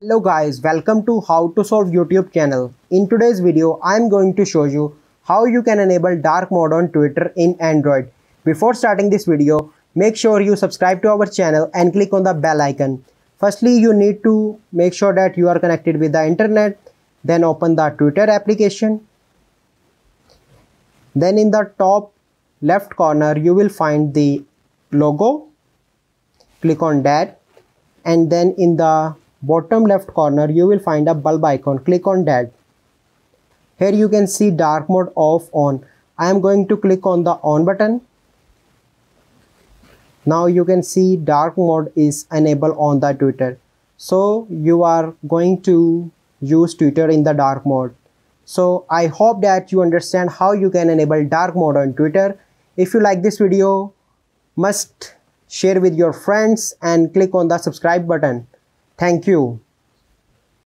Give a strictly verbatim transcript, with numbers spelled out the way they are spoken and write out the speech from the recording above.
Hello guys, welcome to How to Solve YouTube channel. In today's video, I am going to show you how you can enable dark mode on Twitter in Android. Before starting this video, make sure you subscribe to our channel and click on the bell icon. Firstly, you need to make sure that you are connected with the internet. Then open the Twitter application. Then in the top left corner, you will find the logo. Click on that. And then in the bottom left corner you will find a bulb icon. Click on that. Here you can see dark mode off, on. I am going to click on the on button. Now you can see dark mode is enabled on the Twitter. So you are going to use Twitter in the dark mode. So I hope that you understand how you can enable dark mode on Twitter. If you like this video, must share with your friends and click on the subscribe button. Thank you.